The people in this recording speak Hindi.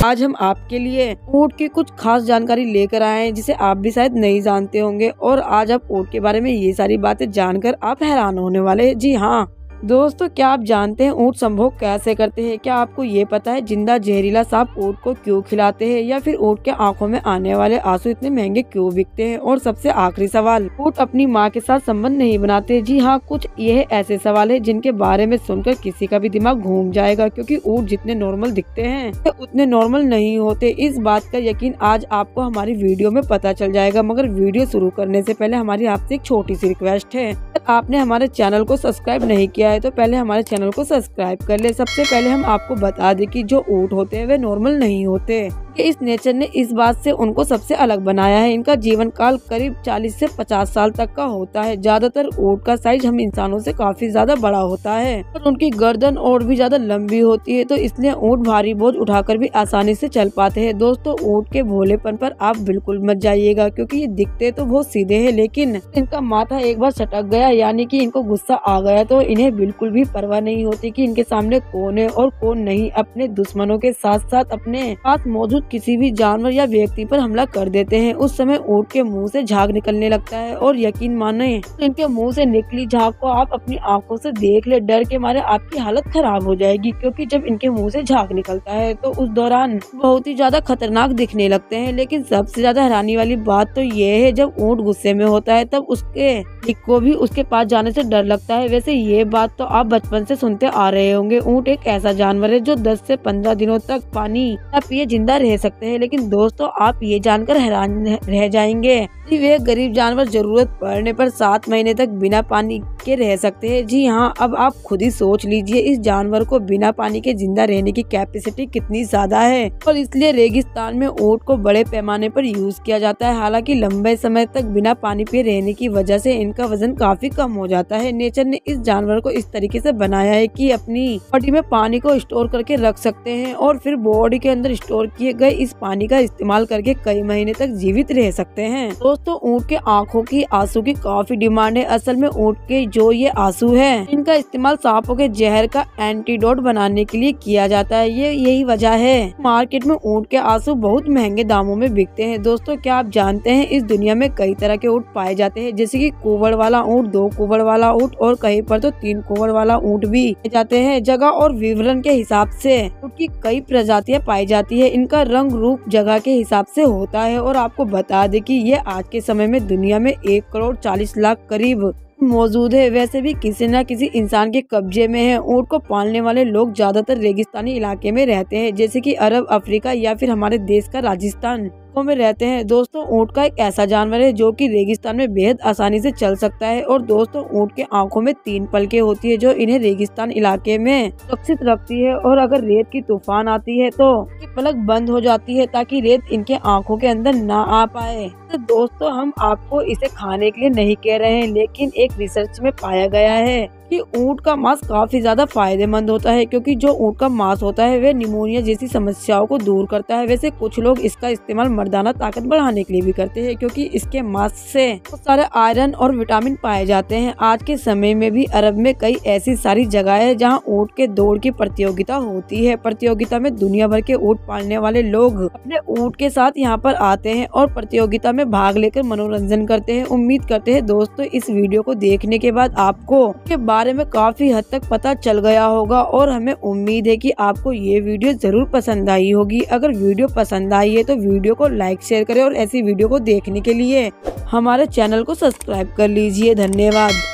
आज हम आपके लिए ओट की कुछ खास जानकारी लेकर आए हैं जिसे आप भी शायद नहीं जानते होंगे, और आज आप ओट के बारे में ये सारी बातें जानकर आप हैरान होने वाले हैं। जी हाँ दोस्तों, क्या आप जानते हैं ओट संभोग कैसे करते हैं? क्या आपको ये पता है जिंदा जहरीला सांप ओट को क्यों खिलाते हैं, या फिर ओट के आंखों में आने वाले आंसू इतने महंगे क्यों बिकते हैं? और सबसे आखिरी सवाल, ओट अपनी मां के साथ संबंध नहीं बनाते। जी हाँ, कुछ यह ऐसे सवाल है जिनके बारे में सुनकर किसी का भी दिमाग घूम जाएगा, क्योंकि ओट जितने नॉर्मल दिखते हैं तो उतने नॉर्मल नहीं होते। इस बात का यकीन आज आपको हमारी वीडियो में पता चल जाएगा। मगर वीडियो शुरू करने से पहले हमारी आपसे एक छोटी सी रिक्वेस्ट है, आपने हमारे चैनल को सब्सक्राइब नहीं किया है तो पहले हमारे चैनल को सब्सक्राइब कर ले। सबसे पहले हम आपको बता दें कि जो ओट होते हैं वे नॉर्मल नहीं होते, इस नेचर ने इस बात से उनको सबसे अलग बनाया है। इनका जीवन काल करीब 40 से 50 साल तक का होता है। ज्यादातर ओट का साइज हम इंसानों से काफी ज्यादा बड़ा होता है और उनकी गर्दन और भी ज्यादा लंबी होती है, तो इसलिए ओट भारी बोझ उठाकर भी आसानी से चल पाते हैं। दोस्तों, ओट के भोलेपन पर आप बिल्कुल मत जाइएगा, क्योंकि ये दिखते तो बहुत सीधे है लेकिन इनका माथा एक बार सटक गया यानी कि इनको गुस्सा आ गया तो इन्हें बिल्कुल भी परवाह नहीं होती कि इनके सामने कौन है और कौन नहीं। अपने दुश्मनों के साथ साथ अपने साथ मौजूद किसी भी जानवर या व्यक्ति पर हमला कर देते हैं। उस समय ओट के मुंह से झाग निकलने लगता है, और यकीन माने इनके मुंह से निकली झाग को आप अपनी आंखों से देख ले। डर के मारे आपकी हालत खराब हो जाएगी, क्योंकि जब इनके मुंह से झाग निकलता है तो उस दौरान बहुत ही ज्यादा खतरनाक दिखने लगते हैं। लेकिन सबसे ज्यादा हैरानी वाली बात तो ये है, जब ओट गुस्से में होता है तब उसके को भी उसके पास जाने से डर लगता है। वैसे ये बात तो आप बचपन से सुनते आ रहे होंगे। ऊंट एक ऐसा जानवर है जो 10 से 15 दिनों तक पानी ना पिए जिंदा रह सकते हैं। लेकिन दोस्तों, आप ये जानकर हैरान रह जाएंगे कि वे गरीब जानवर जरूरत पड़ने पर 7 महीने तक बिना पानी के रह सकते हैं। जी हाँ, अब आप खुद ही सोच लीजिए इस जानवर को बिना पानी के जिंदा रहने की कैपेसिटी कितनी ज्यादा है, और इसलिए रेगिस्तान में ओट को बड़े पैमाने पर यूज किया जाता है। हालांकि लंबे समय तक बिना पानी पिए रहने की वजह से इनका वजन काफी कम हो जाता है। नेचर ने इस जानवर को इस तरीके से बनाया है कि अपनी बॉडी में पानी को स्टोर करके रख सकते हैं, और फिर बॉडी के अंदर स्टोर किए गए इस पानी का इस्तेमाल करके कई महीने तक जीवित रह सकते हैं। दोस्तों, ऊंट के आँखों की आंसू की काफी डिमांड है। असल में ऊंट के जो ये आंसू है इनका इस्तेमाल सांपों के जहर का एंटीडोट बनाने के लिए किया जाता है। यही वजह है मार्केट में ऊंट के आंसू बहुत महंगे दामों में बिकते हैं। दोस्तों, क्या आप जानते हैं इस दुनिया में कई तरह के ऊंट पाए जाते हैं, जैसे कि कोवड़ वाला ऊंट, 2 कोवड़ वाला ऊंट और कहीं पर तो 3 कोवड़ वाला ऊंट भी पाए जाते हैं। जगह और विवरण के हिसाब से ऊंट की कई प्रजातियां पाई जाती है। इनका रंग रूप जगह के हिसाब से होता है, और आपको बता दें कि ये आज के समय में दुनिया में 1 करोड़ 40 लाख करीब मौजूद है। वैसे भी किसी न किसी इंसान के कब्जे में है। ऊंट को पालने वाले लोग ज्यादातर रेगिस्तानी इलाके में रहते हैं, जैसे कि अरब, अफ्रीका या फिर हमारे देश का राजस्थान में रहते हैं। दोस्तों, ऊंट का एक ऐसा जानवर है जो कि रेगिस्तान में बेहद आसानी से चल सकता है। और दोस्तों, ऊंट के आंखों में 3 पलके होती है जो इन्हें रेगिस्तान इलाके में सुरक्षित रखती है, और अगर रेत की तूफान आती है तो पलक बंद हो जाती है ताकि रेत इनके आंखों के अंदर ना आ पाए। तो दोस्तों, हम आपको इसे खाने के लिए नहीं कह रहे हैं, लेकिन एक रिसर्च में पाया गया है कि ऊंट का मांस काफी ज्यादा फायदेमंद होता है, क्योंकि जो ऊंट का मांस होता है वह निमोनिया जैसी समस्याओं को दूर करता है। वैसे कुछ लोग इसका इस्तेमाल मर्दाना ताकत बढ़ाने के लिए भी करते हैं, क्योंकि इसके मांस से बहुत सारे आयरन और विटामिन पाए जाते हैं। आज के समय में भी अरब में कई ऐसी सारी जगह है जहां ऊंट के दौड़ की प्रतियोगिता होती है। प्रतियोगिता में दुनिया भर के ऊंट पालने वाले लोग अपने ऊंट के साथ यहाँ पर आते हैं और प्रतियोगिता में भाग लेकर मनोरंजन करते हैं। उम्मीद करते हैं दोस्तों इस वीडियो को देखने के बाद आपको के बारे में काफी हद तक पता चल गया होगा, और हमें उम्मीद है कि आपको ये वीडियो जरूर पसंद आई होगी। अगर वीडियो पसंद आई है तो वीडियो को लाइक, शेयर करें, और ऐसी वीडियो को देखने के लिए हमारे चैनल को सब्सक्राइब कर लीजिए। धन्यवाद।